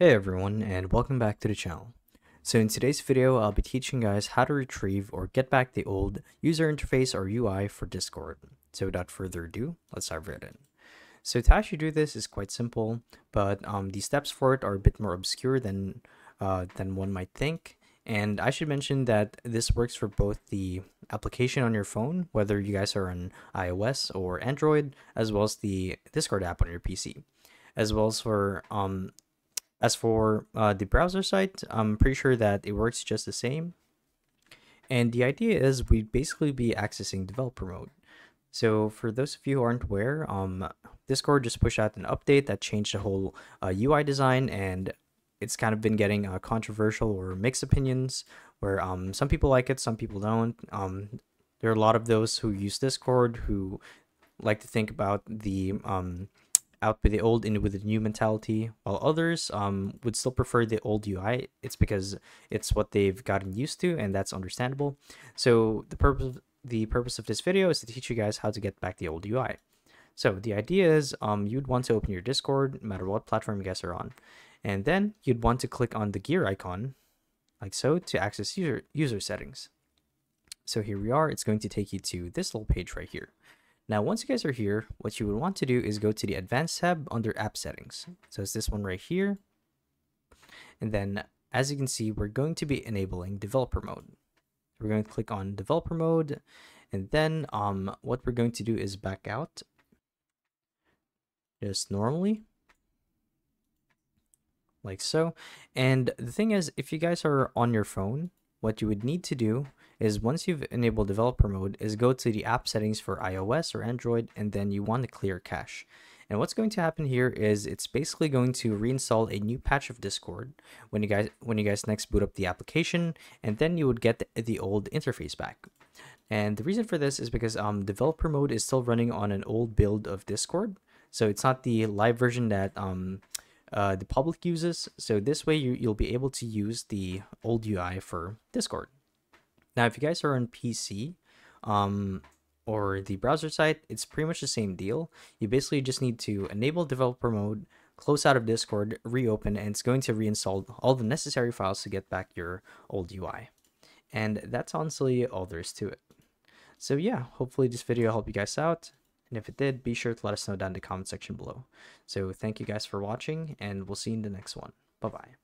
Hey everyone, and welcome back to the channel. So in today's video, I'll be teaching you guys how to retrieve or get back the old user interface or UI for Discord. So without further ado, let's dive right in. So to actually do this is quite simple, but the steps for it are a bit more obscure than one might think. And I should mention that this works for both the application on your phone, whether you guys are on iOS or Android, as well as the Discord app on your PC, as well as for the browser site, I'm pretty sure that it works just the same. And the idea is we'd basically be accessing developer mode. So for those of you who aren't aware, Discord just pushed out an update that changed the whole UI design, and it's kind of been getting controversial or mixed opinions where some people like it, some people don't. There are a lot of those who use Discord who like to think about the out with the old and with the new mentality, while others would still prefer the old UI. It's because it's what they've gotten used to, and that's understandable. So the purpose of this video is to teach you guys how to get back the old UI. So the idea is you'd want to open your Discord, no matter what platform you guys are on, and then you'd want to click on the gear icon, like so, to access user settings. So here we are. It's going to take you to this little page right here. Now, once you guys are here, what you would want to do is go to the Advanced tab under App Settings. So it's this one right here. And then, as you can see, we're going to be enabling developer mode. We're going to click on developer mode. And then what we're going to do is back out just normally, like so. And the thing is, if you guys are on your phone, what you would need to do is once you've enabled developer mode is go to the app settings for iOS or Android, and then you want to clear cache. And what's going to happen here is it's basically going to reinstall a new patch of Discord when you guys next boot up the application, and then you would get the old interface back. And the reason for this is because developer mode is still running on an old build of Discord, so it's not the live version that the public uses. So this way you'll be able to use the old UI for Discord. Now, if you guys are on PC or the browser site, it's pretty much the same deal. You basically just need to enable developer mode, close out of Discord, reopen, and it's going to reinstall all the necessary files to get back your old UI. And that's honestly all there is to it. So yeah, hopefully this video helped you guys out. And if it did, be sure to let us know down in the comment section below. So thank you guys for watching, and we'll see you in the next one. Bye-bye.